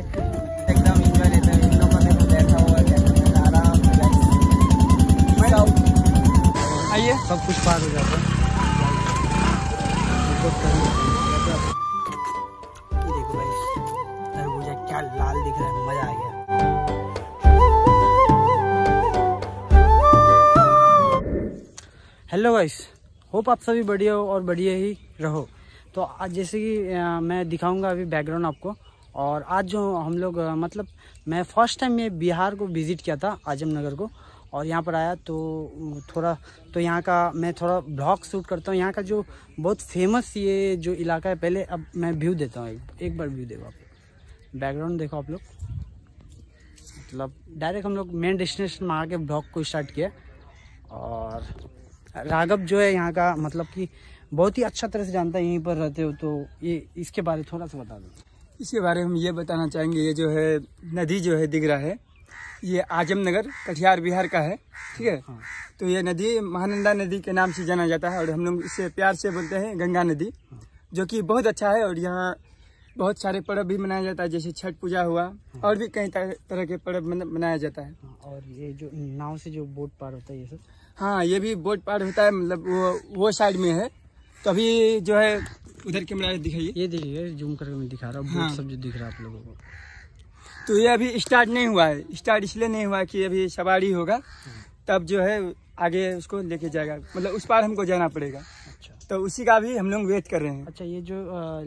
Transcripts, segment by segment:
से एकदम इंजॉय लेते हैं। इन लोगों ने तो बैठा हुआ है आराम से, आइए सब कुछ पार हो जाता है। देखो भाई तरबूजा क्या लाल दिख रहा है, मजा आ गया। हेलो गाइस, होप आप सभी बढ़िया हो और बढ़िया ही रहो। तो आज जैसे कि मैं दिखाऊंगा अभी बैकग्राउंड आपको, और आज जो हम लोग मतलब मैं फर्स्ट टाइम मैं बिहार को विज़िट किया था, आजमनगर को, और यहाँ पर आया तो थोड़ा तो यहाँ का मैं थोड़ा ब्लॉग शूट करता हूँ। यहाँ का जो बहुत फेमस ये जो इलाका है, पहले अब मैं व्यू देता हूँ, एक बार व्यू देखो आप, बैकग्राउंड देखो आप लोग। मतलब डायरेक्ट हम लोग मेन डेस्टिनेशन में आके ब्लॉग को स्टार्ट किया। और राघव जो है यहाँ का मतलब कि बहुत ही अच्छा तरह से जानता है, यहीं पर रहते हो तो ये इसके बारे में थोड़ा सा बता दो। इसके बारे में हम ये बताना चाहेंगे, ये जो है नदी जो है दिख रहा है, ये आजमनगर कटिहार बिहार का है, ठीक है। हाँ। तो ये नदी महानंदा नदी के नाम से जाना जाता है और हम लोग इसे प्यार से बोलते हैं गंगा नदी। हाँ। जो कि बहुत अच्छा है और यहाँ बहुत सारे पर्व भी मनाया जाता है, जैसे छठ पूजा हुआ। हाँ। और भी कई तरह के पर्व मनाया जाता है। हाँ। और ये जो नाव से जो बोट पार होता है ये सब, हाँ ये भी बोट पार होता है, मतलब वो साइड में है। तो अभी जो है उधर कैमरा दिखाइए, ये देखिए जूम करके मैं दिखा रहा हूँ। हाँ। सब जो दिख रहा है आप लोगों को, तो ये अभी स्टार्ट नहीं हुआ है। स्टार्ट इसलिए नहीं हुआ कि अभी सवारी होगा तब जो है आगे उसको लेके जाएगा, मतलब उस पार हमको जाना पड़ेगा। अच्छा, तो उसी का भी हम लोग वेट कर रहे हैं। अच्छा, ये जो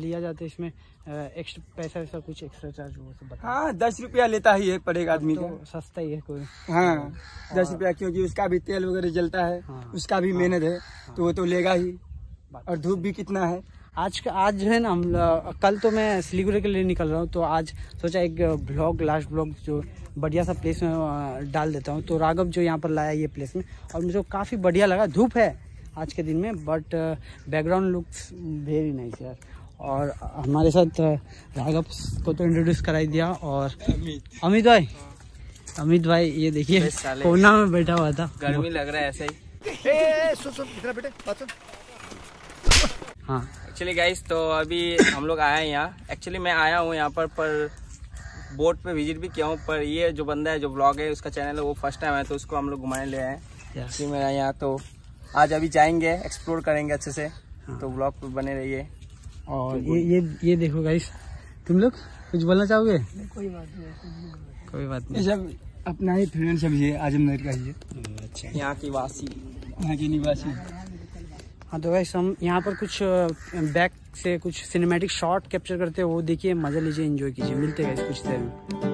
लिया जाता है इसमें एक्स्ट्रा पैसा वैसा कुछ एक्स्ट्रा चार्ज वो सब बताओ। हाँ, 10 रुपया लेता ही है पड़ेगा आदमी का, सस्ता ही है कोई। हाँ 10 रुपया, क्योंकि उसका भी तेल वगैरह जलता है, उसका भी मेहनत है, तो वो तो लेगा ही। और धूप भी कितना है आज जो है ना, हम कल तो मैं सिलीगुड़ी के लिए निकल रहा हूँ, तो आज सोचा एक ब्लॉग लास्ट ब्लॉग जो बढ़िया सा प्लेस में डाल देता हूँ। तो राघव जो यहाँ पर लाया ये प्लेस में, और मुझे काफ़ी बढ़िया लगा। धूप है आज के दिन में, but background looks very nice यार। और हमारे साथ राघव को तो इंट्रोड्यूस कराई दिया, और अमित भाई ये देखिए कोना में बैठा हुआ था, गर्मी लग रहा है ऐसा ही। हाँ एक्चुअली गाइस, तो अभी हम लोग आए हैं यहाँ, एक्चुअली मैं आया हूँ यहाँ पर बोट पे विजिट भी किया हूँ, पर ये जो बंदा है जो ब्लॉग है उसका चैनल है, वो फर्स्ट टाइम है, तो उसको हम लोग घुमाने ले आए हैं। इसी में यहाँ तो आज अभी जाएंगे, एक्सप्लोर करेंगे अच्छे से। हाँ। तो ब्लॉग पे बने रहिए। और तो ये देखो गाइस, तुम लोग कुछ बोलना चाहोगे? कोई बात नहीं, सब अपना ही फ्रेंड, सब ये आजमगढ़ का ही, अच्छा यहाँ की वासी, यहाँ की निवासी। हाँ, तो गाइस हम यहाँ पर कुछ बैक से कुछ सिनेमैटिक शॉट कैप्चर करते हैं, वो देखिए, मजा लीजिए, एंजॉय कीजिए। मिलते हैं गाइस कुछ देर ना।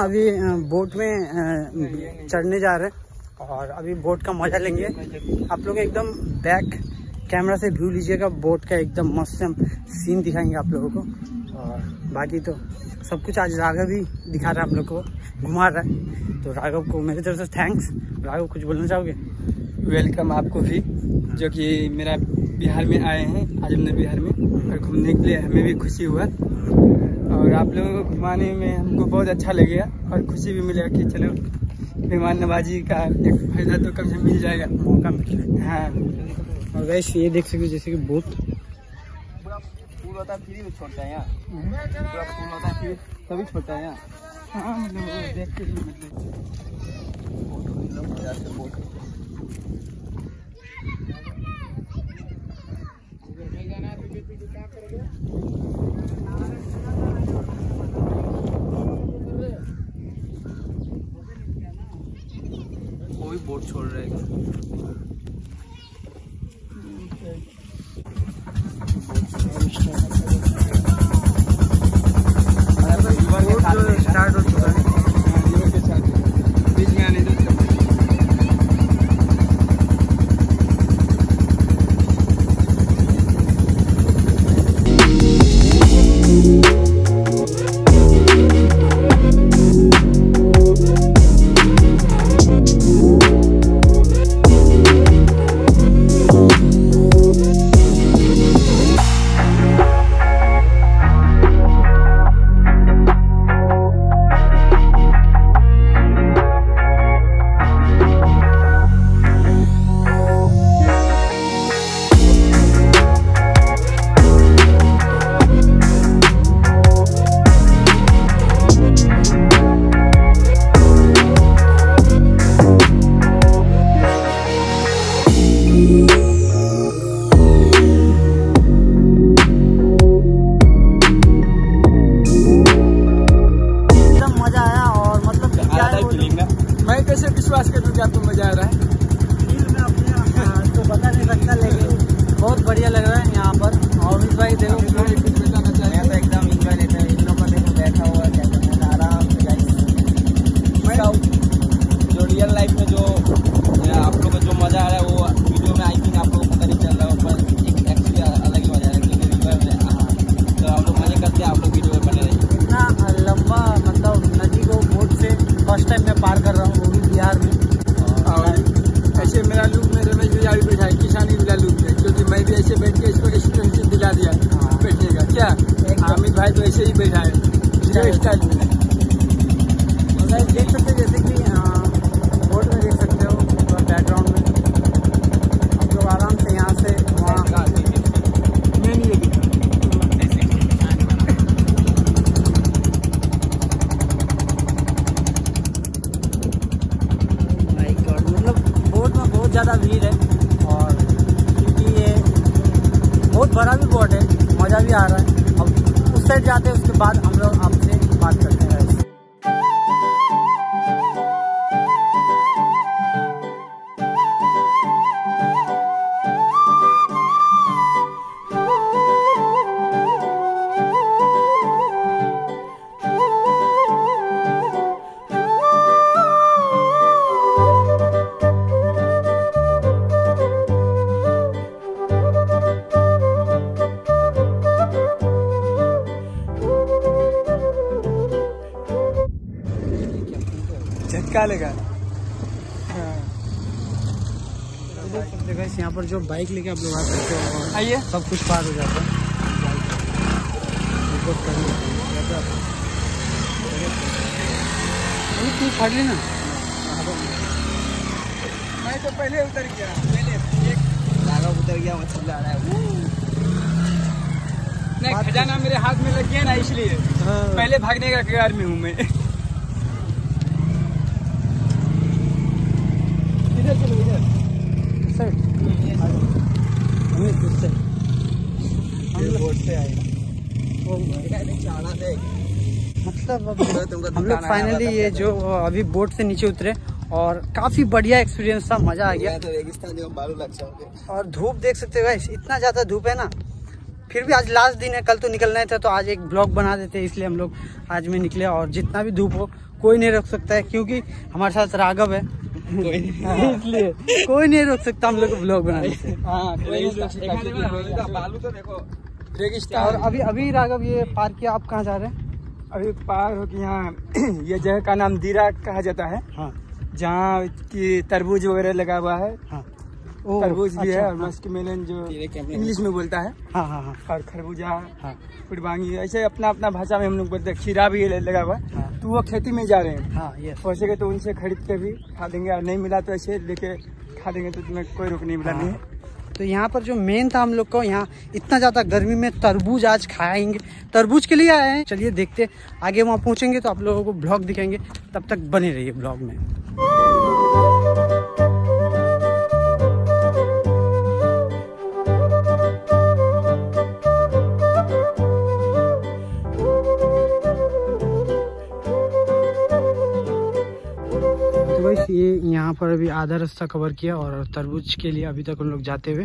अभी बोट में चढ़ने जा रहे हैं और अभी बोट का मजा लेंगे। आप लोग एकदम बैक कैमरा से व्यू लीजिएगा, बोट का एकदम मस्त से हम सीन दिखाएंगे आप लोगों को। और बाकी तो सब कुछ आज राघव ही दिखा रहा है, आप लोग को घुमा रहा है, तो राघव को मेरी तरफ से थैंक्स। राघव कुछ बोलना चाहोगे? वेलकम आपको भी, जो कि मेरा बिहार में आए हैं, आजमगढ़ बिहार में, और घूमने के लिए हमें भी खुशी हुआ, और आप लोगों को घुमाने में हमको बहुत अच्छा लगेगा और खुशी भी मिलेगा कि चलो मेहमान नवाजी का एक फायदा तो कम से मिल जाएगा, मौका मिलेगा। हाँ, और वैसे ये देख सकते हो जैसे कि बोट पूरा फूल होता है फिर भी छोड़ता है, यहाँ पूरा फूल होता है फिर तभी छोड़ता है यहाँ। हाँ, मतलब देख के मतलब कोई बोट छोड़ रहा है क्या? स्टार्ट हो चुका है बीच में आने दो। यहाँ पर जो बाइक लेके आप लोग आ सकते हो, आइए सब कुछ पार हो जाता है। तू फाड़ लेना, मैं तो पहले उतर गया, मतलब जा रहा है नहीं, खजाना मेरे हाथ में लग गया ना, इसलिए पहले भागने का कगार में हूँ मैं। हम लोग फाइनली ये जो अभी बोट से नीचे उतरे और काफी बढ़िया एक्सपीरियंस था, मजा आ गया। तो और धूप देख सकते हो गाइस, इतना ज्यादा धूप है ना, फिर भी आज लास्ट दिन है, कल तो निकलना था, तो आज एक ब्लॉग बना देते, इसलिए हम लोग आज में निकले। और जितना भी धूप हो कोई नहीं रोक सकता है, क्योंकि हमारे साथ राघव है, इसलिए कोई नहीं रोक सकता हम लोग ब्लॉग बनाने। और अभी अभी राघव ये पार्क किया, आप कहाँ जा रहे हैं? अभी पार हो कि यहाँ ये जगह का नाम दीरा कहा जाता है। हाँ। जहाँ की तरबूज वगैरह लगा हुआ है। हाँ। तरबूज भी अच्छा, है और मस्कमेलन जो इंग्लिश में बोलता है। हाँ हाँ हाँ। और खरबूजा, हाँ, फुटबांगी, ऐसे अपना अपना भाषा में हम लोग बोलते हैं। खीरा भी लगा हुआ है। हाँ। तो वो खेती में जा रहे हैं। हाँ, हो सके तो उनसे खरीद के भी खा देंगे, और नहीं मिला तो ऐसे लेके खा देंगे, तो तुम्हें कोई रोक नहीं मिला नहीं है। तो यहाँ पर जो मेन था हम लोग को, यहाँ इतना ज़्यादा गर्मी में तरबूज आज खाएंगे, तरबूज के लिए आए हैं। चलिए देखते आगे, वहाँ पहुँचेंगे तो आप लोगों को ब्लॉग दिखाएंगे, तब तक बने रहिए ब्लॉग में। ये यहाँ पर अभी आधा रास्ता कवर किया और तरबूज के लिए अभी तक उन लोग जाते हुए।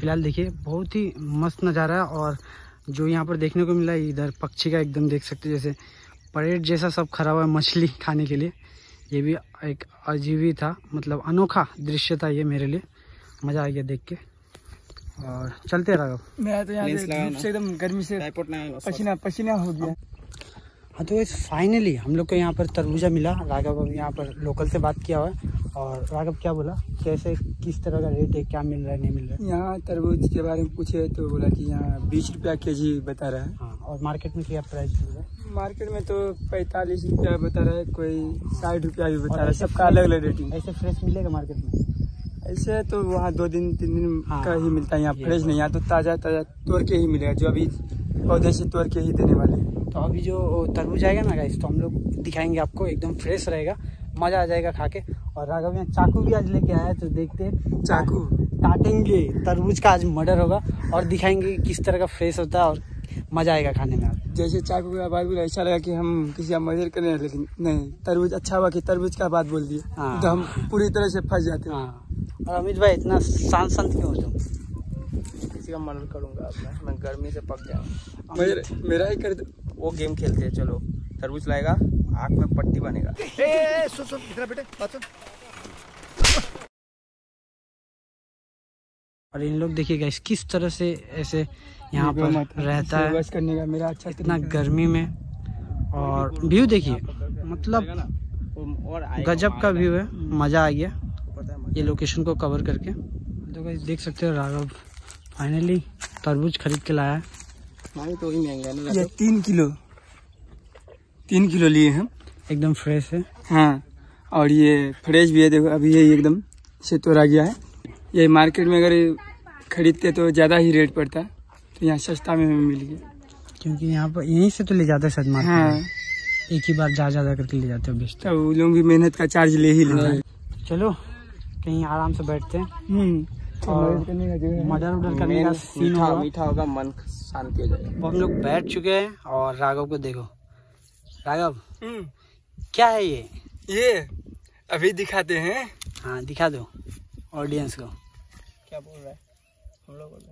फिलहाल देखिए बहुत ही मस्त नज़ारा है, और जो यहाँ पर देखने को मिला इधर पक्षी का एकदम देख सकते हैं, जैसे परेड जैसा सब खड़ा हुआ है मछली खाने के लिए। ये भी एक अजीब ही था, मतलब अनोखा दृश्य था ये मेरे लिए, मज़ा आ गया देख के। और चलते रहो, मेरा तो यहाँ से एकदम गर्मी से पसीना पसीना हो गया। हाँ, तो फाइनली हम लोग को यहाँ पर तरबूजा मिला। राघव अब यहाँ पर लोकल से बात किया हुआ है, और राघव क्या बोला, कैसे किस तरह का रेट है, क्या मिल रहा है नहीं मिल रहा है? यहाँ तरबूज के बारे में पूछे तो बोला कि यहाँ 20 रुपया kg बता रहा है। हाँ, और मार्केट में क्या प्राइस मिल रहा है? मार्केट में तो 45 रुपया बता रहा है, कोई 60 रुपया भी बता रहा है, सबका अलग अलग रेटिंग। ऐसे फ्रेश मिलेगा मार्केट में? ऐसे तो वहाँ 2 दिन 3 दिन का ही मिलता है, यहाँ फ्रेश नहीं, यहाँ तो ताज़ा ताज़ा तोड़ के ही मिलेगा, जो अभी पौधे से तोड़ के ही देने वाले हैं। तो अभी जो तरबूज आएगा ना गाइस, तो हम लोग दिखाएंगे आपको, एकदम फ्रेश रहेगा, मज़ा आ जाएगा खा के। और राघव यहाँ चाकू भी आज लेके आया है, तो देखते हैं चाकू काटेंगे तरबूज का, आज मर्डर होगा और दिखाएंगे किस तरह का फ्रेश होता है और मजा आएगा खाने में। जैसे चाय का बात बोला, ऐसा लगा कि हम किसी का मर्डर कर रहे हैं, लेकिन नहीं, तरबूज अच्छा हुआ कि तरबूज का बात बोल दिए, तो हम पूरी तरह से फंस जाते हैं। और अमित भाई इतना शांत क्यों हो तुम? किसी का मर्डर करूंगा मैं, गर्मी से पक जाऊंगा। मेरा ही कर वो गेम खेलते हैं, चलो तरबूज लाएगा आग में पट्टी बनेगा। ए सुन सुन इधर बेटे बात सुन। और इन लोग देखिएगा किस तरह से ऐसे यहाँ पर रहता है करने का, मेरा अच्छा इतना गर्मी में। और व्यू देखिए, मतलब गजब का व्यू है, मजा आ गया ये लोकेशन को कवर करके। तो गाइस देख सकते हो राघव फाइनली तरबूज खरीद के लाया है, तो ही महंगा है ये 3 किलो लिए हम, एकदम फ्रेश है। हाँ, और ये फ्रेश भी है, देखो अभी ये एकदम से तोड़ा गया है। ये मार्केट में अगर खरीदते तो ज़्यादा ही रेट पड़ता है, तो यहाँ सस्ता में मिल गया, क्योंकि यहाँ पर यहीं से तो ले जाते हैं सदमा। हाँ, एक ही बार ज़्यादा करके ले जाते हो बेचते, वो लोग भी मेहनत का चार्ज ले ही लेते हैं। चलो कहीं आराम से बैठते हैं, मर्डर करने का सीन होगा, मीठा होगा, मन शांति हो जाएगा। हम लोग बैठ चुके हैं और राघव को देखो। राघव क्या है ये अभी दिखाते हैं। हाँ दिखा दो ऑडियंस को, क्या बोल रहा है हम लोग बोल रहे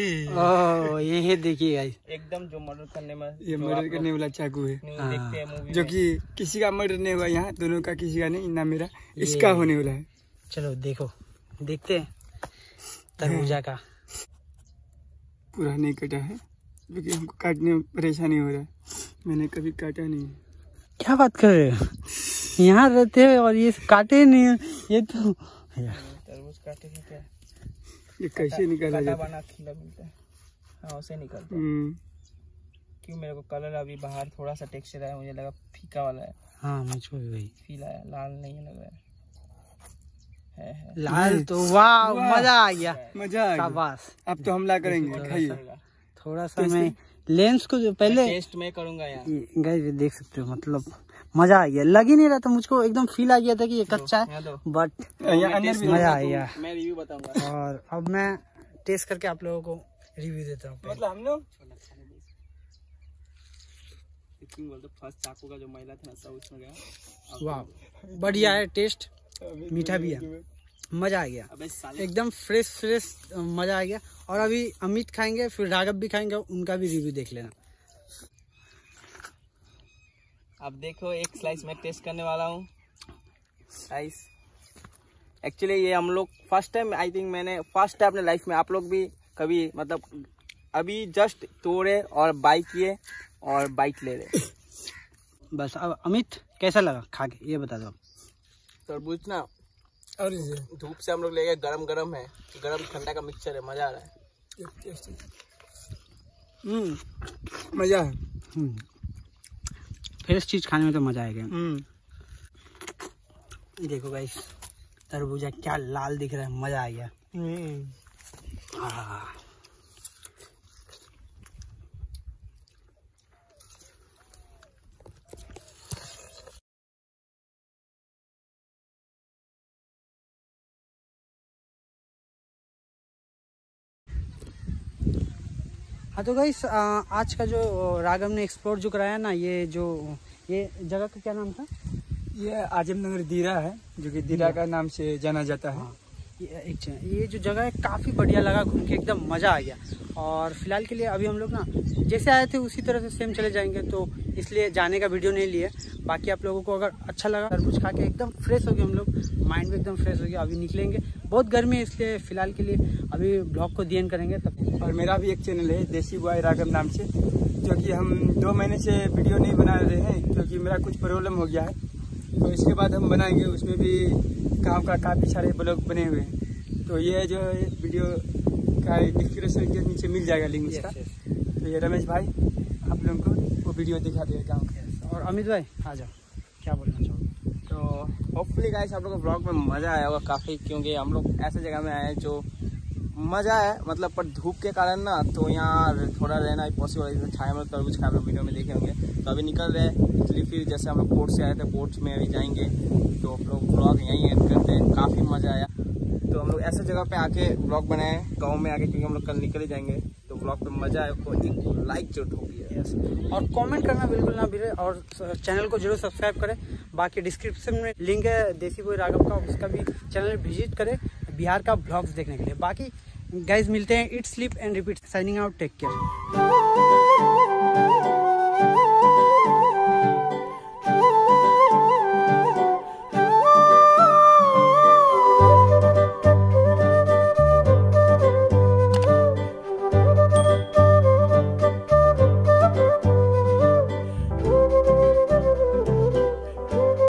हैं। ये देखिए गाइस, एकदम जो मर्डर करने में, ये मर्डर करने वाला चाकू है, देखते हैं मूवी जो कि किसी का मर्डर नहीं हुआ यहाँ, दोनों का किसी का नहीं, ना मेरा इसका होने वाला है। चलो देखो, देखते हैं तरबूजा का। पूरा नहीं कटा है क्योंकि हमको काटने में परेशानी हो रहा है, मैंने कभी काटा नहीं। क्या बात कर रहे हो, यहाँ रहते हैं और ये काटे नहीं, ये तो तरबूज काटे में क्या, ये कैसे निकाला जाता है? उसे निकालते हैं। क्यों मेरे को कलर अभी बाहर थोड़ा सा टेक्सचर आया, मुझे लगा फीका वाला है। हाँ मुझको भी वही फील आया, लाल नहीं लग रहा है, लाल तो। वाह मजा आ गया, मजा आ गया। अब तो हमला करेंगे, खाइए थोड़ा सा। मैं लेंस को जो पहले टेस्ट में करूंगा यार। गाइस देख सकते हो, मतलब मजा आ गया, लग ही नहीं रहा था मुझको, एकदम फील आ गया था कि ये कच्चा है, बट मजा आ गया। मैं रिव्यू बताऊंगा और अब मैं टेस्ट करके आप लोगों को रिव्यू देता हूँ। मतलब हम लोग फर्स्ट चाकू का जो महिला था ना, उसमें गया। वाह बढ़िया है, टेस्ट मीठा भी है, मज़ा आ गया, एकदम फ्रेश मज़ा आ गया। और अभी अमित खाएंगे, फिर राघव भी खाएंगे, उनका भी रिव्यू देख लेना। अब देखो एक स्लाइस मैं टेस्ट करने वाला हूँ। स्लाइस एक्चुअली ये हम लोग फर्स्ट टाइम, आई थिंक मैंने फर्स्ट टाइम अपने लाइफ में, आप लोग भी कभी मतलब अभी जस्ट तोड़े और बाइट किए और बाइट ले रहे। बस अब अमित कैसा लगा खा के ये बता दो आप। तरबूज ना और धूप से हम लोग ले गए, गरम गरम है, गरम ठंडा का मिक्सचर है, मजा आ रहा है। मजा है, फ्रेश चीज खाने में तो मजा आएगा। देखो गाइस तरबूजा क्या लाल दिख रहा है, मजा आ गया। हाँ तो गाइस आज का जो राघव ने एक्सप्लोर जो कराया ना, ये जो ये जगह का क्या नाम था? ये आजमनगर दीरा है, जो कि दीरा का नाम से जाना जाता है। हाँ, ये जो जगह है काफ़ी बढ़िया लगा, घूम के एकदम मज़ा आ गया। और फिलहाल के लिए अभी हम लोग ना जैसे आए थे उसी तरह से सेम चले जाएंगे, तो इसलिए जाने का वीडियो नहीं लिए। बाकी आप लोगों को अगर अच्छा लगा, तरबूज खा के एकदम फ्रेश हो गए हम लोग, माइंड भी एकदम फ्रेश हो गया। अभी निकलेंगे, बहुत गर्मी है, इसलिए फिलहाल के लिए अभी ब्लॉग को दी करेंगे तब। और मेरा भी एक चैनल है देसी बॉय राघव नाम से, जो कि हम 2 महीने से वीडियो नहीं बना रहे हैं, क्योंकि मेरा कुछ प्रॉब्लम हो गया है, तो इसके बाद हम बनाएंगे। उसमें भी गाँव का काफ़ी सारे ब्लॉग बने हुए हैं, तो ये जो वीडियो का डिस्क्रिप्शन के नीचे मिल जाएगा लिंक इसका। तो ये रमेश भाई आप लोगों को वो वीडियो दिखा देगा गाँव का। और अमित भाई आ जाओ, क्या बोलना चाहोगे? तो होपफुली गाइस आप लोगों को ब्लॉग में मज़ा आया होगा काफ़ी, क्योंकि हम लोग ऐसे जगह में आए हैं जो मज़ा है मतलब, पर धूप के कारण ना तो यहाँ थोड़ा रहना पॉसिबल है, छाया में तरबूज खा लोग वीडियो में देखे होंगे। तो अभी निकल रहे हैं, इसलिए फिर जैसे हम लोग पोर्ट से आए थे, पोर्ट में अभी जाएंगे, तो आप लोग ब्लॉग यहीं एंड करते हैं। काफ़ी मज़ा आया, तो हम लोग ऐसे जगह पे आके व्लॉग बनाए गांव में आके, क्योंकि हम लोग कल निकले जाएंगे। तो व्लॉग पे मजा आए तो एक लाइक जरूर होगी और कमेंट करना बिल्कुल ना भूलें और चैनल को जरूर सब्सक्राइब करें। बाकी डिस्क्रिप्शन में लिंक है देसी बॉय राघव का, उसका भी चैनल विजिट करें बिहार का ब्लॉग्स देखने के लिए। बाकी गाइज मिलते हैं, eat sleep and repeat, signing out, take care.